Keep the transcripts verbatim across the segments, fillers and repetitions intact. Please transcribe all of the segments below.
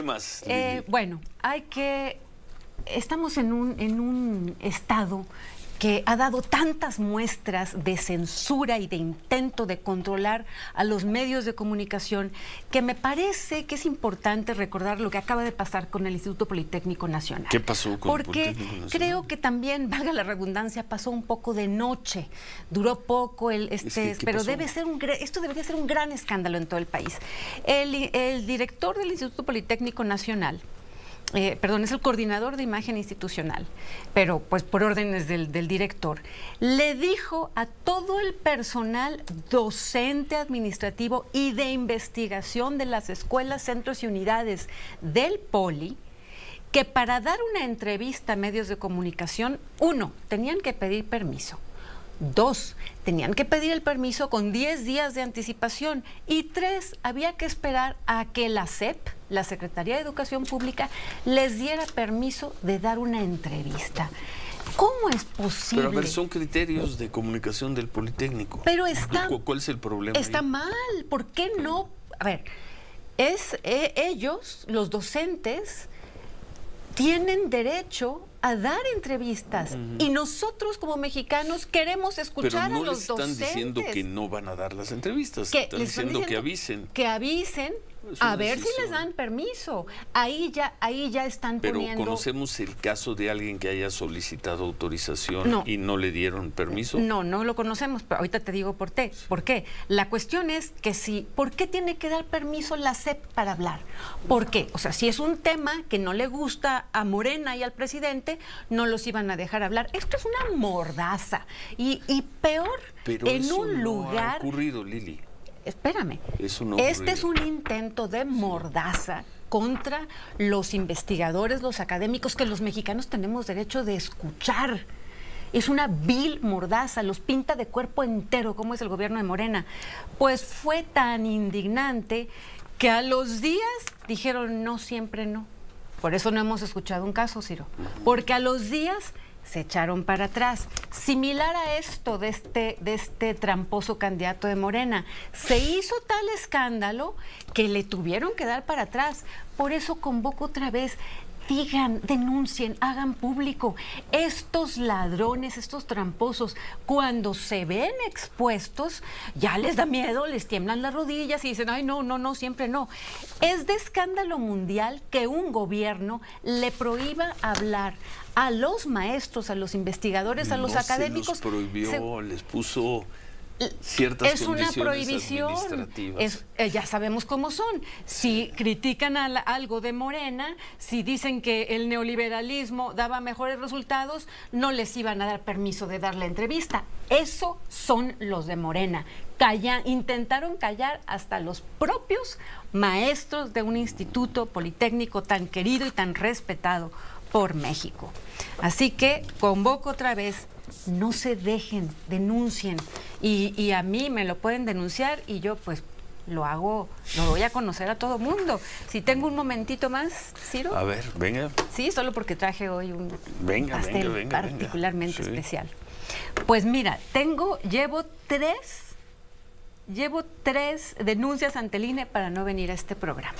¿Qué más? Eh, bueno, hay que... Estamos en un, en un estado que ha dado tantas muestras de censura y de intento de controlar a los medios de comunicación, que me parece que es importante recordar lo que acaba de pasar con el Instituto Politécnico Nacional. ¿Qué pasó con el Politécnico Nacional? Porque creo que también, valga la redundancia, pasó un poco de noche, duró poco, el este, es que, pero debe ser un, esto debería ser un gran escándalo en todo el país. El, el director del Instituto Politécnico Nacional, Eh, perdón, es el coordinador de imagen institucional, pero pues por órdenes del, del director, le dijo a todo el personal docente, administrativo y de investigación de las escuelas, centros y unidades del Poli, que para dar una entrevista a medios de comunicación, uno, tenían que pedir permiso. Dos, tenían que pedir el permiso con diez días de anticipación. Y tres, había que esperar a que la S E P, la Secretaría de Educación Pública, les diera permiso de dar una entrevista. ¿Cómo es posible? Pero a ver, son criterios de comunicación del Politécnico. Pero está... ¿Cuál es el problema? Está ahí? Mal. ¿Por qué no? A ver, es eh, ellos, los docentes, tienen derecho a dar entrevistas, uh-huh. y nosotros como mexicanos queremos escuchar no a los docentes. Pero no están diciendo que no van a dar las entrevistas, que están diciendo, diciendo que avisen. Que avisen, a ver decisión. Si les dan permiso. Ahí ya, ahí ya están Pero poniendo... Pero conocemos el caso de alguien que haya solicitado autorización no. y no le dieron permiso. No, no lo conocemos, pero ahorita te digo por qué. ¿Por qué? La cuestión es que si... ¿Por qué tiene que dar permiso la S E P para hablar? ¿Por qué? O sea, si es un tema que no le gusta a Morena y al presidente, no los iban a dejar hablar. Esto es una mordaza. Y, y peor, pero en eso un no lugar... ha ocurrido, Lili. Espérame. Eso no este ocurrido. Es un intento de mordaza contra los investigadores, los académicos, que los mexicanos tenemos derecho de escuchar. Es una vil mordaza, los pinta de cuerpo entero, como es el gobierno de Morena. Pues fue tan indignante que a los días dijeron no, siempre no. Por eso no hemos escuchado un caso, Ciro, porque a los días se echaron para atrás. Similar a esto de este, de este tramposo candidato de Morena, se hizo tal escándalo que le tuvieron que dar para atrás. Por eso convoco otra vez, digan, denuncien, hagan público. Estos ladrones, estos tramposos, cuando se ven expuestos, ya les da miedo, les tiemblan las rodillas y dicen, ay, no, no, no, siempre no. Es de escándalo mundial que un gobierno le prohíba hablar a los maestros, a los investigadores, a los académicos. Se los prohibió, les puso... Ciertas es una prohibición, es, eh, ya sabemos cómo son. Si critican a la, algo de Morena, si dicen que el neoliberalismo daba mejores resultados, no les iban a dar permiso de dar la entrevista. Eso son los de Morena. Calla, intentaron callar hasta los propios maestros de un instituto politécnico tan querido y tan respetado por México. Así que convoco otra vez, no se dejen, denuncien. Y, y a mí me lo pueden denunciar y yo pues lo hago, lo voy a conocer a todo mundo. Si tengo un momentito más, Ciro. A ver, venga. Sí, solo porque traje hoy un venga, pastel venga, venga, particularmente venga. Sí. especial. Pues mira, tengo, llevo tres, llevo tres denuncias ante el I N E para no venir a este programa.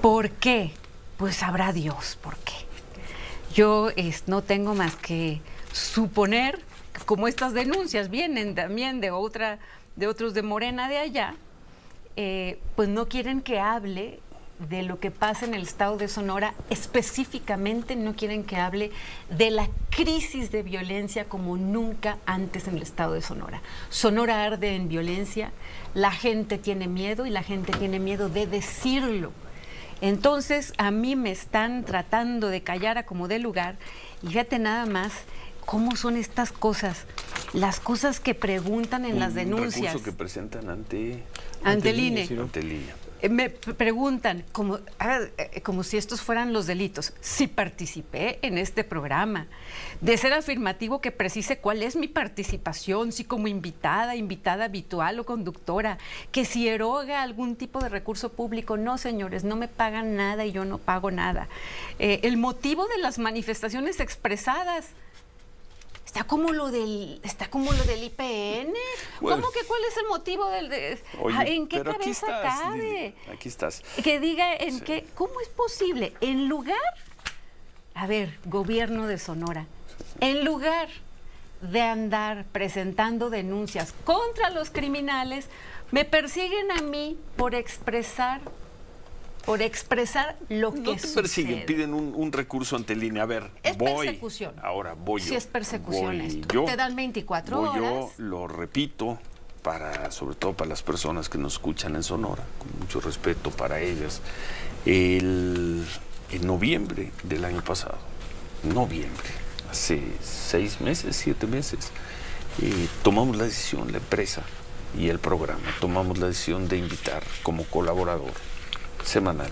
¿Por qué? Pues sabrá Dios por qué. Yo es, no tengo más que suponer, como estas denuncias vienen también de otra, de otros de Morena de allá, eh, pues no quieren que hable de lo que pasa en el estado de Sonora, específicamente no quieren que hable de la crisis de violencia como nunca antes en el estado de Sonora. Sonora arde en violencia, la gente tiene miedo y la gente tiene miedo de decirlo. Entonces a mí me están tratando de callar a como dé lugar, y fíjate nada más cómo son estas cosas, las cosas que preguntan en un las denuncias. Recurso que presentan ante, ante, ante el I N E. Ante el I N E. Eh, me preguntan, como, ah, eh, como si estos fueran los delitos, si participé en este programa. De ser afirmativo, que precise cuál es mi participación, si como invitada, invitada habitual o conductora, que si eroga algún tipo de recurso público. No, señores, no me pagan nada y yo no pago nada. Eh, el motivo de las manifestaciones expresadas. Está como lo del, está como lo del I P N. Bueno, ¿cómo que cuál es el motivo del de, oye, en qué cabeza aquí estás, cabe? Lili, aquí estás. Que diga en sí. qué, ¿cómo es posible? En lugar, a ver, gobierno de Sonora, sí, sí. en lugar de andar presentando denuncias contra los criminales, me persiguen a mí por expresar. Por expresar lo no que te sucede. Persiguen, piden un, un recurso ante el I N E. A ver, es voy, persecución. Ahora voy yo. Si es persecución esto. Yo, te dan veinticuatro voy horas. Yo lo repito, para, sobre todo para las personas que nos escuchan en Sonora, con mucho respeto para ellas. El, en noviembre del año pasado, noviembre, hace seis meses, siete meses, eh, tomamos la decisión, la empresa y el programa, tomamos la decisión de invitar como colaborador semanal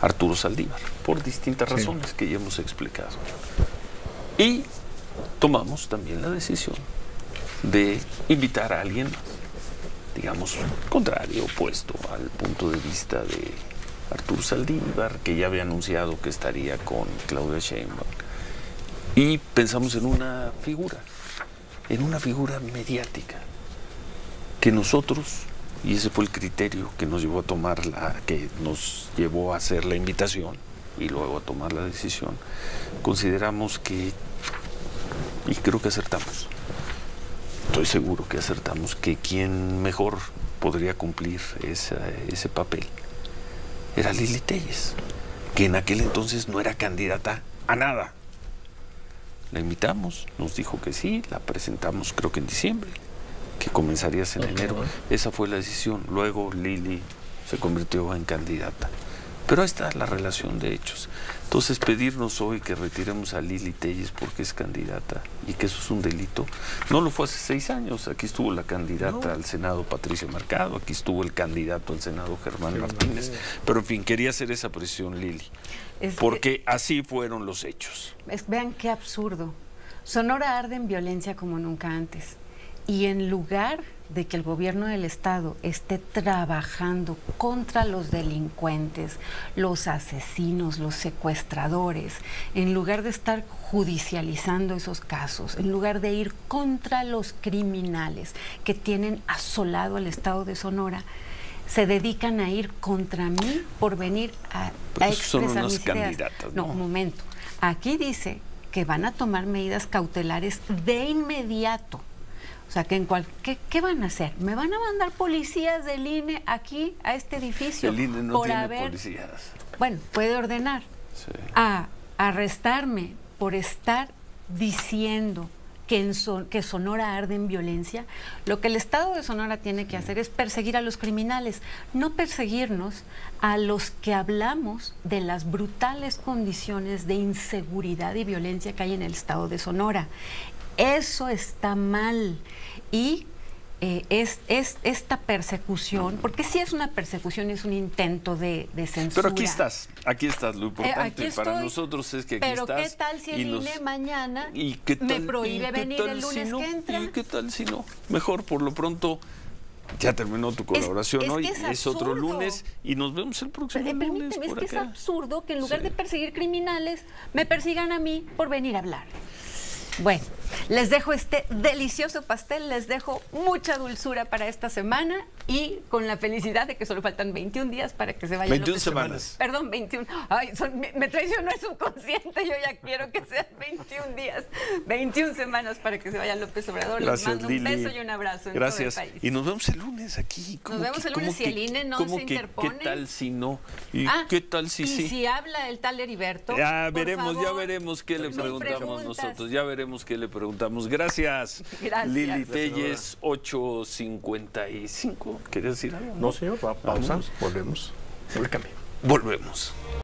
Arturo Saldívar, por distintas razones sí. que ya hemos explicado. Y tomamos también la decisión de invitar a alguien, digamos, contrario, opuesto al punto de vista de Arturo Saldívar, que ya había anunciado que estaría con Claudia Sheinbaum. Y pensamos en una figura, en una figura mediática, que nosotros... Y ese fue el criterio que nos llevó a tomar la, que nos llevó a hacer la invitación y luego a tomar la decisión. Consideramos que, y creo que acertamos, estoy seguro que acertamos, que quien mejor podría cumplir esa, ese papel era Lilly Téllez, que en aquel entonces no era candidata a nada. La invitamos, nos dijo que sí, la presentamos creo que en diciembre, que comenzarías en enero. Esa fue la decisión. Luego Lili se convirtió en candidata. Pero ahí está la relación de hechos. Entonces pedirnos hoy que retiremos a Lilly Téllez porque es candidata y que eso es un delito, no lo fue hace seis años. Aquí estuvo la candidata no. al Senado Patricia Mercado, aquí estuvo el candidato al Senado Germán sí, Martínez. No, no, no. Pero en fin, quería hacer esa precisión, Lili, es porque que, así fueron los hechos. Es, vean qué absurdo. Sonora arde en violencia como nunca antes. Y en lugar de que el gobierno del estado esté trabajando contra los delincuentes, los asesinos, los secuestradores, en lugar de estar judicializando esos casos, en lugar de ir contra los criminales que tienen asolado al estado de Sonora, se dedican a ir contra mí por venir a, a expresar son unos mis candidatos, ¿no? No, un momento. Aquí dice que van a tomar medidas cautelares de inmediato. O sea, que en cual, ¿qué, ¿qué van a hacer? ¿Me van a mandar policías del I N E aquí, a este edificio? El I N E no por tiene haber, policías. Bueno, puede ordenar sí. a arrestarme por estar diciendo que, en Son, que Sonora arde en violencia. Lo que el estado de Sonora tiene que sí. hacer es perseguir a los criminales, no perseguirnos a los que hablamos de las brutales condiciones de inseguridad y violencia que hay en el estado de Sonora. Eso está mal y eh, es, es esta persecución, porque sí es una persecución, es un intento de, de censura. Pero aquí estás, aquí estás, lo importante eh, para estoy, nosotros es que aquí pero estás. Pero ¿qué tal si el I N E nos, mañana y qué tal, me prohíbe y venir qué tal el lunes si no, que entra? ¿Y qué tal si no? Mejor por lo pronto... Ya terminó tu colaboración es, es hoy, que es, es otro lunes y nos vemos el próximo Pero, lunes. Permíteme, es que acá. Es absurdo que en lugar sí. de perseguir criminales, me persigan a mí por venir a hablar. Bueno, les dejo este delicioso pastel, les dejo mucha dulzura para esta semana y con la felicidad de que solo faltan veintiún días para que se vayan. veintiún semanas. Perdón, veintiún. Ay, son, me, me traicionó el subconsciente, yo ya quiero que sean veintiún días, veintiún semanas para que se vaya López Obrador. Gracias, les mando Lili. Un beso y un abrazo. En Gracias. Todo el país. Y nos vemos el lunes aquí. Nos vemos que, el lunes si el I N E no se que, interpone. ¿Qué tal si no? ¿Y ah, qué tal si y sí? Si habla el tal Heriberto. Ya veremos, favor, ya veremos qué le preguntamos preguntas. Nosotros, ya veremos. Que le preguntamos. Gracias, Gracias. Lilly Téllez, ocho cincuenta y cinco. ¿Querías decir algo? No, señor. Pausa. Volvemos. Volvemos.